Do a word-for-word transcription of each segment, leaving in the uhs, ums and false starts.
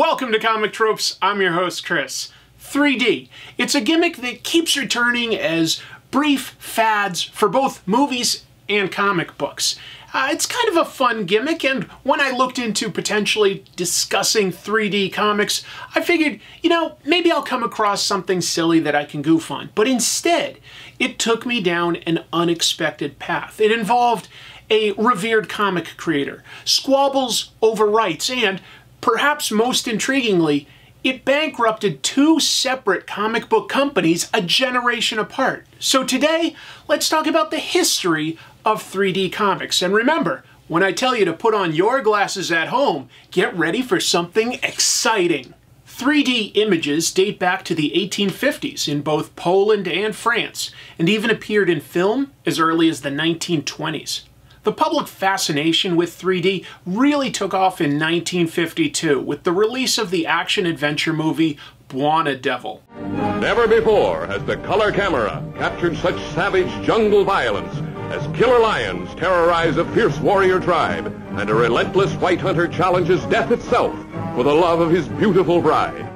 welcome to Comic Tropes. I'm your host, Chris. three D. It's a gimmick that keeps returning as brief fads for both movies and comic books. Uh, it's kind of a fun gimmick, and when I looked into potentially discussing three D comics, I figured, you know, maybe I'll come across something silly that I can goof on. But instead, it took me down an unexpected path. It involved a revered comic creator, squabbles over rights, and, perhaps most intriguingly, it bankrupted two separate comic book companies a generation apart. So today, let's talk about the history of three D comics. And remember, when I tell you to put on your glasses at home, get ready for something exciting. three D images date back to the eighteen fifties in both Poland and France, and even appeared in film as early as the nineteen twenties. The public fascination with three D really took off in nineteen fifty-two with the release of the action-adventure movie Buona Devil. Never before has the color camera captured such savage jungle violence as killer lions terrorize a fierce warrior tribe and a relentless white hunter challenges death itself for the love of his beautiful bride.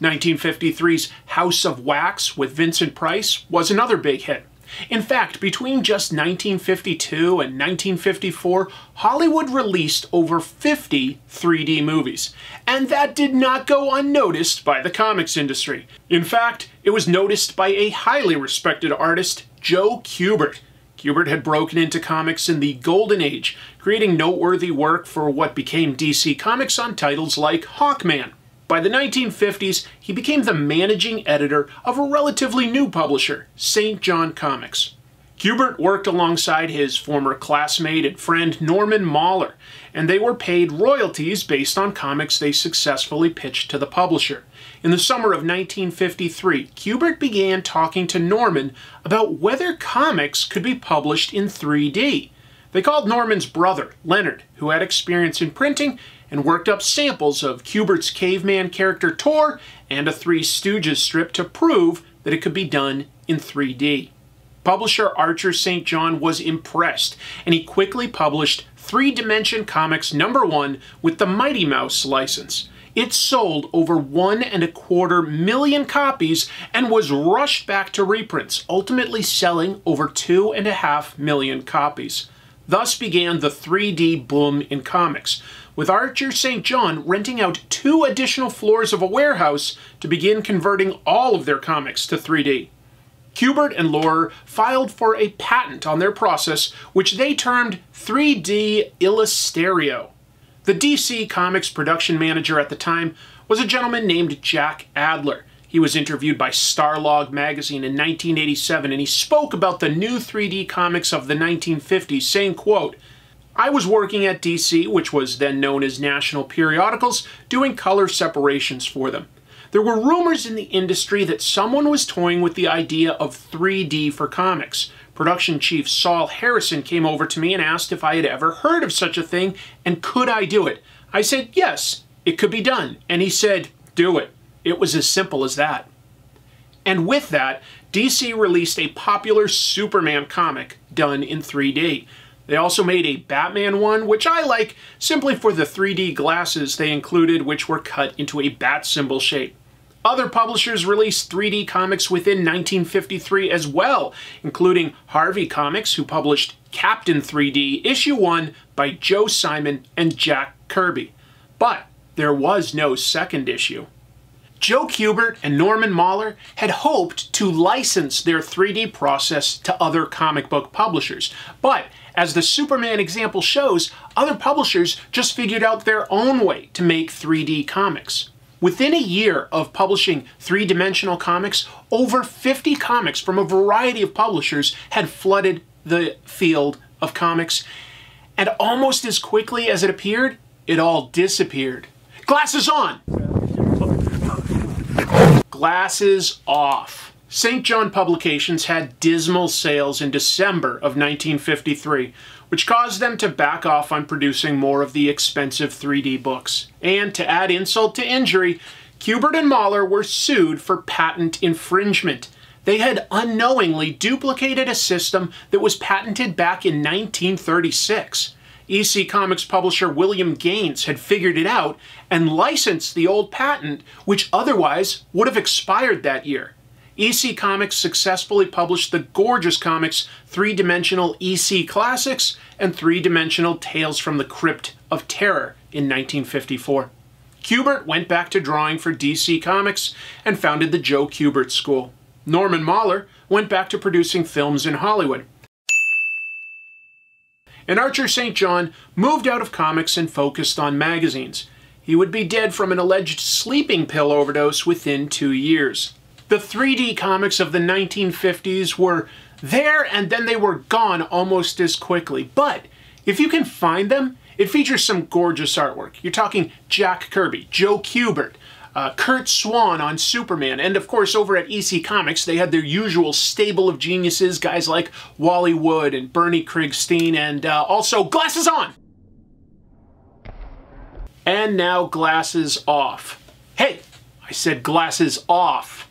nineteen fifty-three's House of Wax with Vincent Price was another big hit. In fact, between just nineteen fifty-two and nineteen fifty-four, Hollywood released over fifty three D movies. And that did not go unnoticed by the comics industry. In fact, it was noticed by a highly respected artist, Joe Kubert. Kubert had broken into comics in the Golden Age, creating noteworthy work for what became D C Comics on titles like Hawkman. By the nineteen fifties, he became the managing editor of a relatively new publisher, Saint John Comics. Kubert worked alongside his former classmate and friend Norman Maurer, and they were paid royalties based on comics they successfully pitched to the publisher. In the summer of nineteen fifty-three, Kubert began talking to Norman about whether comics could be published in three D. They called Norman's brother, Leonard, who had experience in printing, and worked up samples of Kubert's caveman character Tor and a Three Stooges strip to prove that it could be done in three D. Publisher Archer Saint John was impressed, and he quickly published Three Dimension Comics number one with the Mighty Mouse license. It sold over one and a quarter million copies and was rushed back to reprints, ultimately selling over two and a half million copies. Thus began the three D boom in comics, with Archer Saint John renting out two additional floors of a warehouse to begin converting all of their comics to three D. Kubert and Maurer filed for a patent on their process, which they termed three D Illustereo. The D C Comics production manager at the time was a gentleman named Jack Adler. He was interviewed by Starlog magazine in nineteen eighty-seven, and he spoke about the new three D comics of the nineteen fifties, saying, quote, "I was working at D C, which was then known as National Periodicals, doing color separations for them. There were rumors in the industry that someone was toying with the idea of three D for comics. Production chief Saul Harrison came over to me and asked if I had ever heard of such a thing, and could I do it? I said, yes, it could be done. And he said, do it. It was as simple as that." And with that, D C released a popular Superman comic done in three D. They also made a Batman one, which I like simply for the three D glasses they included, which were cut into a bat symbol shape. Other publishers released three D comics within nineteen fifty-three as well, including Harvey Comics, who published Captain three D, issue one by Joe Simon and Jack Kirby. But there was no second issue. Joe Kubert and Norman Maurer had hoped to license their three D process to other comic book publishers, but as the Superman example shows, other publishers just figured out their own way to make three D comics. Within a year of publishing three-dimensional comics, over fifty comics from a variety of publishers had flooded the field of comics, and almost as quickly as it appeared, it all disappeared. Glasses on! Glasses off. Saint John Publications had dismal sales in December of nineteen fifty-three, which caused them to back off on producing more of the expensive three D books. And to add insult to injury, Kubert and Maurer were sued for patent infringement. They had unknowingly duplicated a system that was patented back in nineteen thirty-six. E C Comics publisher William Gaines had figured it out and licensed the old patent, which otherwise would have expired that year. E C Comics successfully published the gorgeous comics Three-Dimensional E C Classics and Three-Dimensional Tales from the Crypt of Terror in nineteen fifty-four. Kubert went back to drawing for D C Comics and founded the Joe Kubert School. Norman Maurer went back to producing films in Hollywood. And Archer Saint John moved out of comics and focused on magazines. He would be dead from an alleged sleeping pill overdose within two years. The three D comics of the nineteen fifties were there and then they were gone almost as quickly. But if you can find them, it features some gorgeous artwork. You're talking Jack Kirby, Joe Kubert, uh, Curt Swan on Superman, and of course over at E C Comics they had their usual stable of geniuses, guys like Wally Wood and Bernie Krigstein, and uh, also glasses on! And now glasses off. Hey, I said glasses off.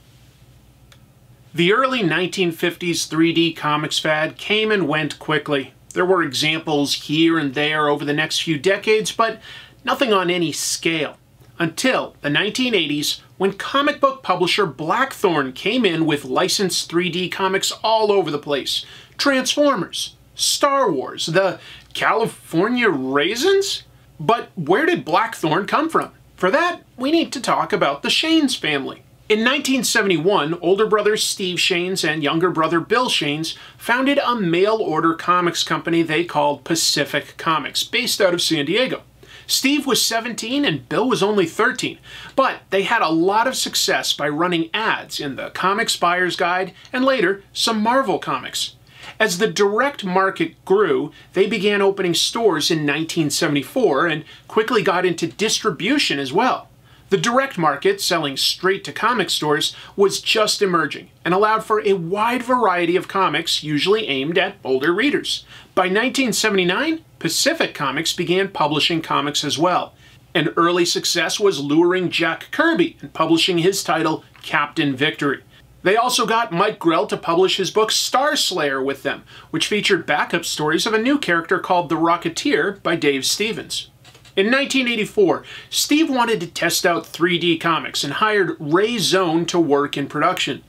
The early nineteen fifties three D comics fad came and went quickly. There were examples here and there over the next few decades, but nothing on any scale. Until the nineteen eighties, when comic book publisher Blackthorne came in with licensed three D comics all over the place. Transformers, Star Wars, the California Raisins? But where did Blackthorne come from? For that, we need to talk about the Schanes family. In nineteen seventy-one, older brother Steve Schanes and younger brother Bill Schanes founded a mail-order comics company they called Pacific Comics, based out of San Diego. Steve was seventeen and Bill was only thirteen, but they had a lot of success by running ads in the Comics Buyer's Guide and later some Marvel comics. As the direct market grew, they began opening stores in nineteen seventy-four and quickly got into distribution as well. The direct market, selling straight to comic stores, was just emerging and allowed for a wide variety of comics usually aimed at older readers. By nineteen seventy-nine, Pacific Comics began publishing comics as well. An early success was luring Jack Kirby and publishing his title, Captain Victory. They also got Mike Grell to publish his book Star Slayer with them, which featured backup stories of a new character called The Rocketeer by Dave Stevens. In nineteen eighty-four, Steve wanted to test out three D comics and hired Ray Zone to work in production.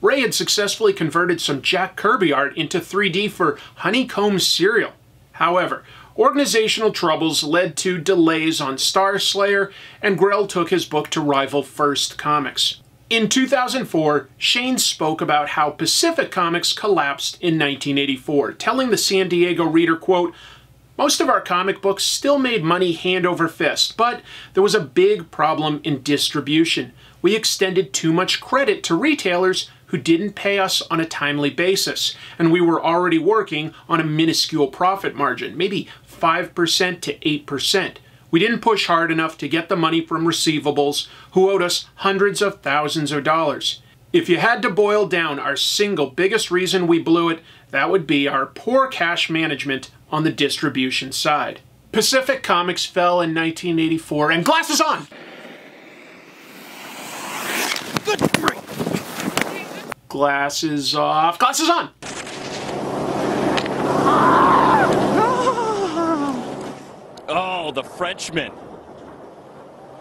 Ray had successfully converted some Jack Kirby art into three D for Honeycomb cereal. However, organizational troubles led to delays on Star Slayer, and Grell took his book to rival First Comics. In two thousand four, Schanes spoke about how Pacific Comics collapsed in nineteen eighty-four, telling the San Diego Reader, quote, "Most of our comic books still made money hand over fist, but there was a big problem in distribution. We extended too much credit to retailers who didn't pay us on a timely basis, and we were already working on a minuscule profit margin, maybe five percent to eight percent. We didn't push hard enough to get the money from receivables, who owed us hundreds of thousands of dollars. If you had to boil down our single biggest reason we blew it, that would be our poor cash management on the distribution side." Pacific Comics fell in nineteen eighty-four, and glasses on! Glasses off, glasses on! Oh, the Frenchman.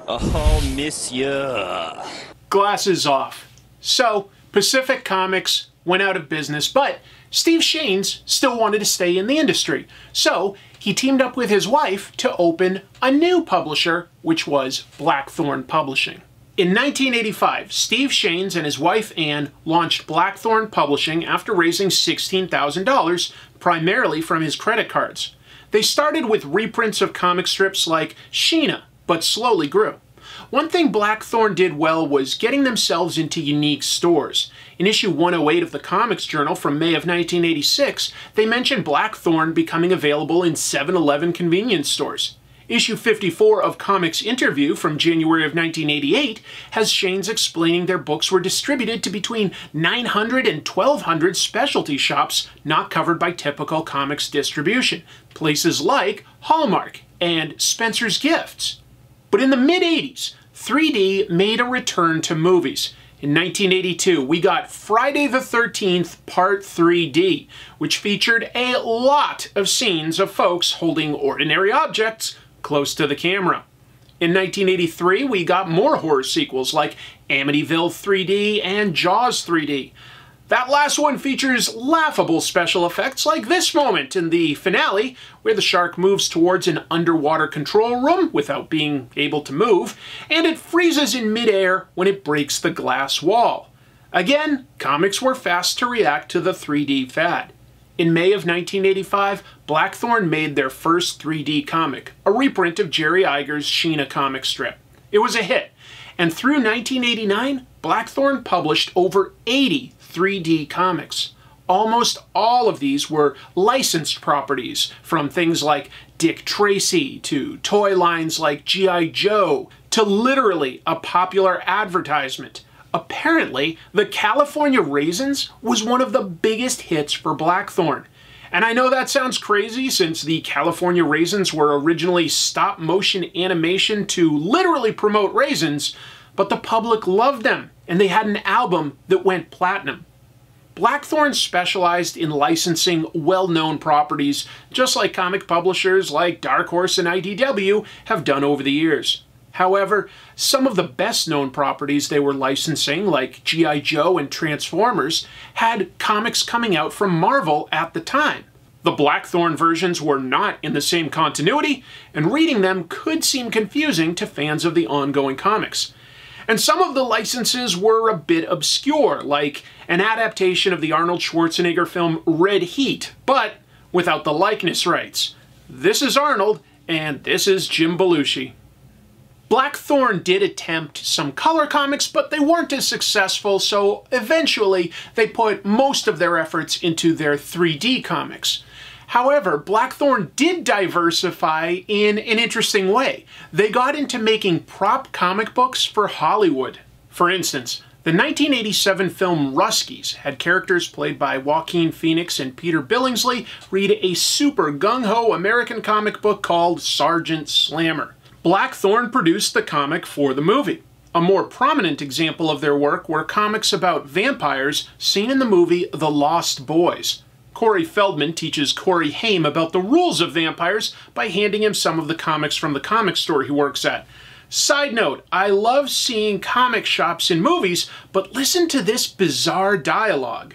Oh, monsieur. Glasses off. So, Pacific Comics went out of business, but Steve Schanes still wanted to stay in the industry, so he teamed up with his wife to open a new publisher, which was Blackthorne Publishing. In nineteen eighty-five, Steve Schanes and his wife Anne launched Blackthorne Publishing after raising sixteen thousand dollars, primarily from his credit cards. They started with reprints of comic strips like Sheena, but slowly grew. One thing Blackthorne did well was getting themselves into unique stores. In issue one oh eight of the Comics Journal from May of nineteen eighty-six, they mentioned Blackthorne becoming available in seven eleven convenience stores. Issue fifty-four of Comics Interview from January of nineteen eighty-eight has Schanes explaining their books were distributed to between nine hundred and twelve hundred specialty shops not covered by typical comics distribution, places like Hallmark and Spencer's Gifts. But in the mid-eighties, three D made a return to movies. In nineteen eighty-two, we got Friday the thirteenth Part three D, which featured a lot of scenes of folks holding ordinary objects close to the camera. In nineteen eighty-three, we got more horror sequels like Amityville three D and Jaws three D. That last one features laughable special effects like this moment in the finale, where the shark moves towards an underwater control room without being able to move, and it freezes in midair when it breaks the glass wall. Again, comics were fast to react to the three D fad. In May of nineteen eighty-five, Blackthorne made their first three D comic, a reprint of Jerry Iger's Sheena comic strip. It was a hit, and through nineteen eighty-nine, Blackthorne published over eighty three D comics. Almost all of these were licensed properties from things like Dick Tracy to toy lines like G I Joe to literally a popular advertisement. Apparently, the California Raisins was one of the biggest hits for Blackthorne. And I know that sounds crazy since the California Raisins were originally stop-motion animation to literally promote raisins, but the public loved them, and they had an album that went platinum. Blackthorne specialized in licensing well-known properties, just like comic publishers like Dark Horse and I D W have done over the years. However, some of the best-known properties they were licensing, like G I Joe and Transformers, had comics coming out from Marvel at the time. The Blackthorne versions were not in the same continuity, and reading them could seem confusing to fans of the ongoing comics. And some of the licenses were a bit obscure, like an adaptation of the Arnold Schwarzenegger film Red Heat, but without the likeness rights. This is Arnold, and this is Jim Belushi. Blackthorne did attempt some color comics, but they weren't as successful, so eventually they put most of their efforts into their three D comics. However, Blackthorne did diversify in an interesting way. They got into making prop comic books for Hollywood. For instance, the nineteen eighty-seven film Ruskies had characters played by Joaquin Phoenix and Peter Billingsley read a super gung-ho American comic book called Sergeant Slammer. Blackthorne produced the comic for the movie. A more prominent example of their work were comics about vampires seen in the movie The Lost Boys. Corey Feldman teaches Corey Haim about the rules of vampires by handing him some of the comics from the comic store he works at. Side note, I love seeing comic shops in movies, but listen to this bizarre dialogue.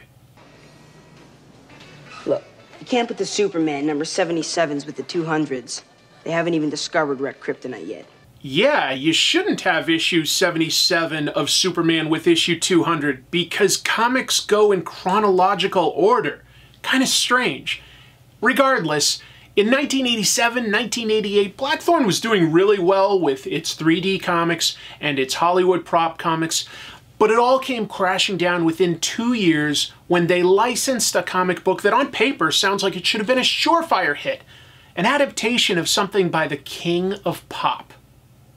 Look, you can't put the Superman number seventy-sevens with the two hundreds. They haven't even discovered red kryptonite yet. Yeah, you shouldn't have issue seventy-seven of Superman with issue two hundred because comics go in chronological order. Kind of strange. Regardless, in nineteen eighty-seven, nineteen eighty-eight, Blackthorne was doing really well with its three D comics and its Hollywood prop comics, but it all came crashing down within two years when they licensed a comic book that on paper sounds like it should have been a surefire hit. An adaptation of something by the King of Pop.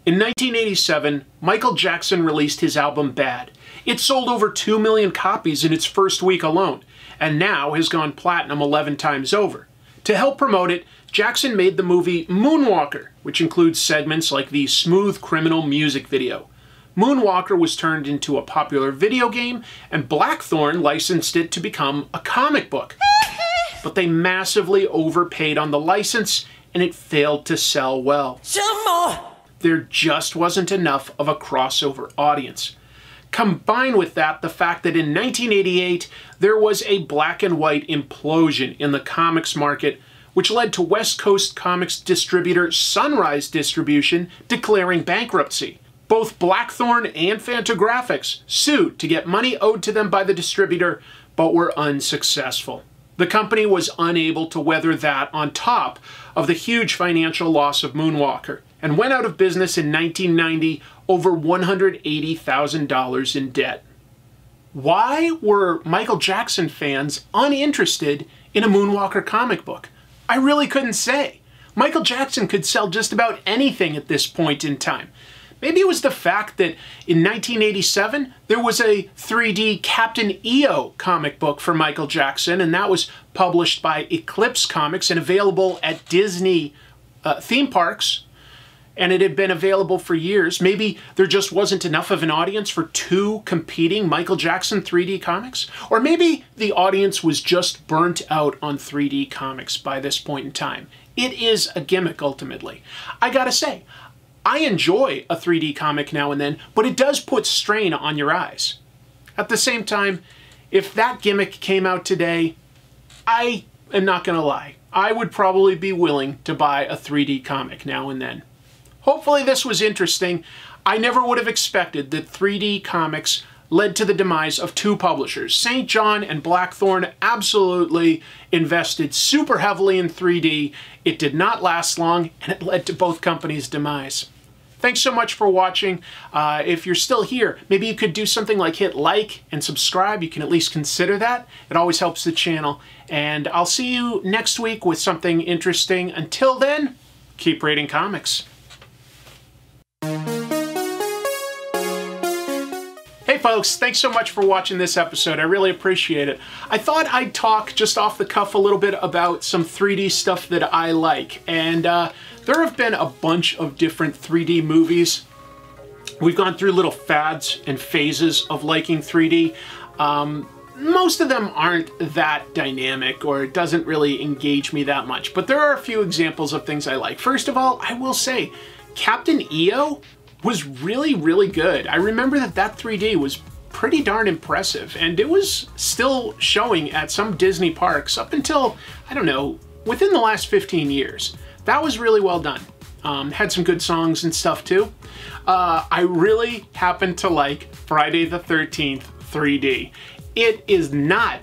In nineteen eighty-seven, Michael Jackson released his album Bad. It sold over two million copies in its first week alone, and now has gone platinum eleven times over. To help promote it, Jackson made the movie Moonwalker, which includes segments like the Smooth Criminal music video. Moonwalker was turned into a popular video game, and Blackthorne licensed it to become a comic book. But they massively overpaid on the license, and it failed to sell well. Some more. There just wasn't enough of a crossover audience. Combined with that, the fact that in nineteen eighty-eight, there was a black and white implosion in the comics market, which led to West Coast comics distributor Sunrise Distribution declaring bankruptcy. Both Blackthorne and Fantagraphics sued to get money owed to them by the distributor, but were unsuccessful. The company was unable to weather that on top of the huge financial loss of Moonwalker and went out of business in nineteen ninety, over one hundred eighty thousand dollars in debt. Why were Michael Jackson fans uninterested in a Moonwalker comic book? I really couldn't say. Michael Jackson could sell just about anything at this point in time. Maybe it was the fact that in nineteen eighty-seven, there was a three D Captain E O comic book for Michael Jackson, and that was published by Eclipse Comics and available at Disney uh, theme parks. and it had been available for years. Maybe there just wasn't enough of an audience for two competing Michael Jackson three D comics, or maybe the audience was just burnt out on three D comics by this point in time. It is a gimmick, ultimately. I gotta say, I enjoy a three D comic now and then, but it does put strain on your eyes. At the same time, if that gimmick came out today, I am not gonna lie, I would probably be willing to buy a three D comic now and then. Hopefully this was interesting. I never would have expected that three D comics led to the demise of two publishers. Saint John and Blackthorne absolutely invested super heavily in three D. It did not last long, and it led to both companies' demise. Thanks so much for watching. Uh, if you're still here, maybe you could do something like hit like and subscribe. You can at least consider that. It always helps the channel. And I'll see you next week with something interesting. Until then, keep reading comics. Hey folks, thanks so much for watching this episode. I really appreciate it. I thought I'd talk just off the cuff a little bit about some three D stuff that I like. And uh, there have been a bunch of different three D movies. We've gone through little fads and phases of liking three D. Um, most of them aren't that dynamic, or it doesn't really engage me that much. But there are a few examples of things I like. First of all, I will say, Captain E O was really, really good. I remember that that three D was pretty darn impressive, and it was still showing at some Disney parks up until, I don't know, within the last fifteen years. That was really well done. Um, had some good songs and stuff too. Uh, I really happen to like Friday the thirteenth three D. It is not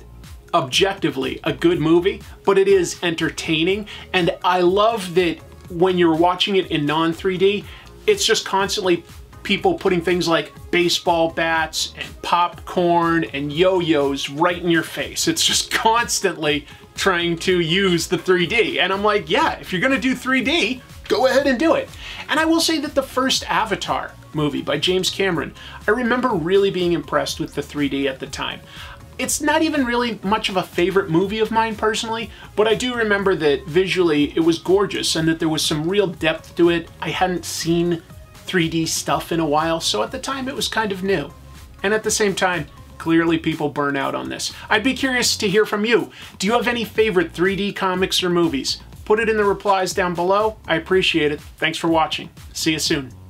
objectively a good movie, but it is entertaining, and I love that when you're watching it in non three D, it's just constantly people putting things like baseball bats and popcorn and yo-yos right in your face. It's just constantly trying to use the three D. And I'm like, yeah, if you're gonna do three D, go ahead and do it. And I will say that the first Avatar movie by James Cameron, I remember really being impressed with the three D at the time. It's not even really much of a favorite movie of mine personally, but I do remember that visually it was gorgeous and that there was some real depth to it. I hadn't seen three D stuff in a while, so at the time it was kind of new. And at the same time, clearly people burn out on this. I'd be curious to hear from you. Do you have any favorite three D comics or movies? Put it in the replies down below. I appreciate it. Thanks for watching. See you soon.